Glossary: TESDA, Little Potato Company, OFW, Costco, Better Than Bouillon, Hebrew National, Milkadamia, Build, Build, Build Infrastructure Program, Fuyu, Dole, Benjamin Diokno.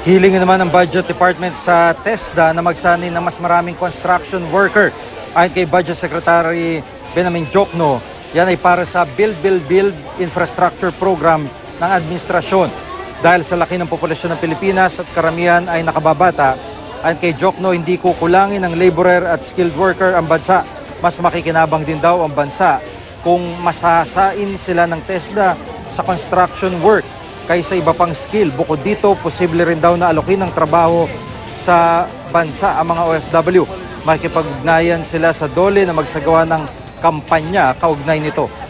Hiling naman ng Budget Department sa TESDA na magsanin ng mas maraming construction worker. Ayon kay Budget Secretary Benjamin Diokno, yan ay para sa Build, Build, Build Infrastructure Program ng administrasyon. Dahil sa laki ng populasyon ng Pilipinas at karamihan ay nakababata, ayon kay Diokno, hindi kukulangin ng laborer at skilled worker ang bansa. Mas makikinabang din daw ang bansa kung masasain sila ng TESDA sa construction work kaysa iba pang skill. Bukod dito, posible rin daw na alokin ng trabaho sa bansa ang mga OFW. Makikipag-ugnayan sila sa Dole na magsagawa ng kampanya kaugnay nito.